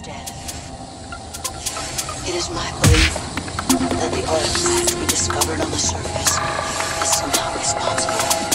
is dead. It is my belief that the artifact we discovered on the surface is somehow responsible.